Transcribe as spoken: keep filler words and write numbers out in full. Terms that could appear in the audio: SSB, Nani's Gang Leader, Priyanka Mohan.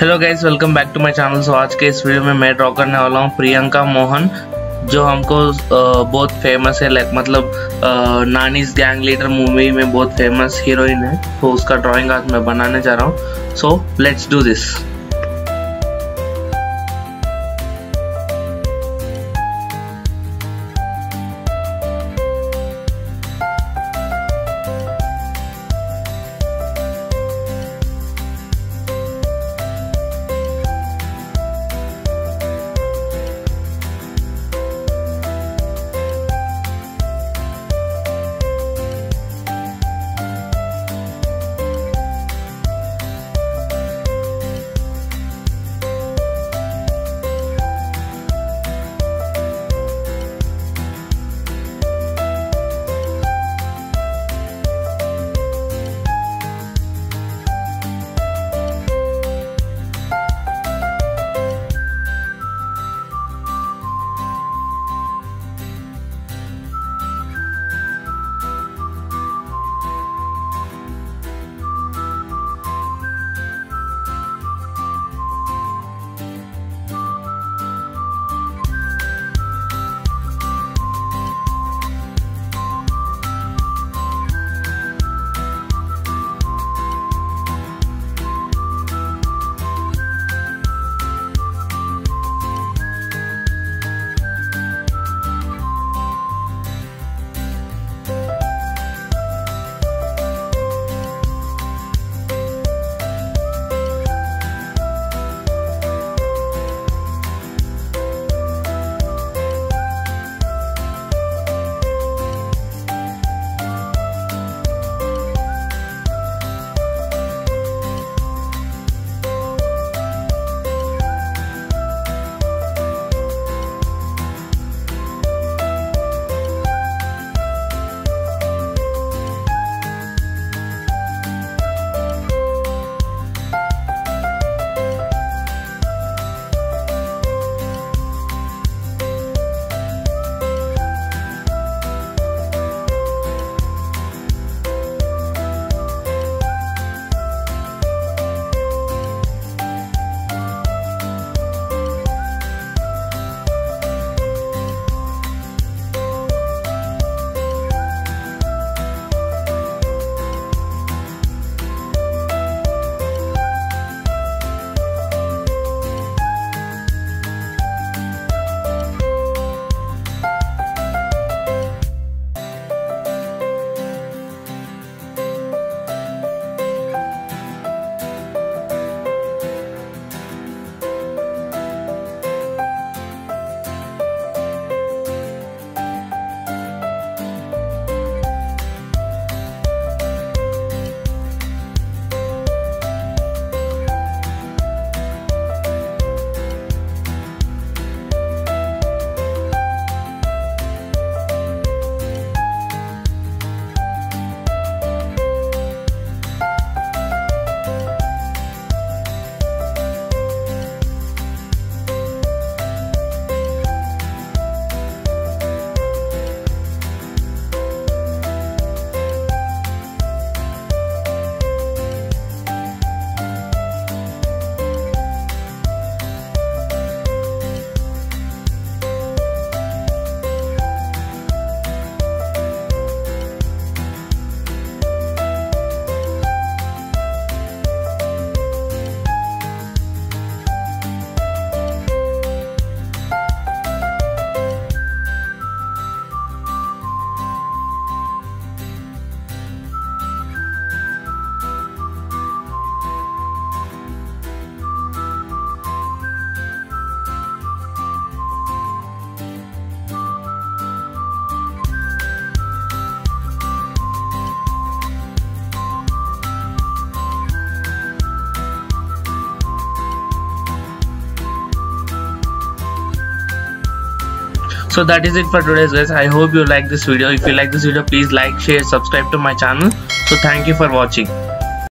Hello guys, welcome back to my channel. So आज के इस वीडियो में मैं ड्रॉ करने वाला हूँ प्रियंका मोहन, जो हमको बहुत फेमस है, लाइक मतलब नानीज गैंग लीडर मूवी में बहुत फेमस हीरोइन है। तो उसका ड्राइंग आज मैं बनाने जा रहा हूँ। So let's do this. So that is it for today's guys. I hope you like this video. If you like this video, please like, share, subscribe to my channel. So thank you for watching.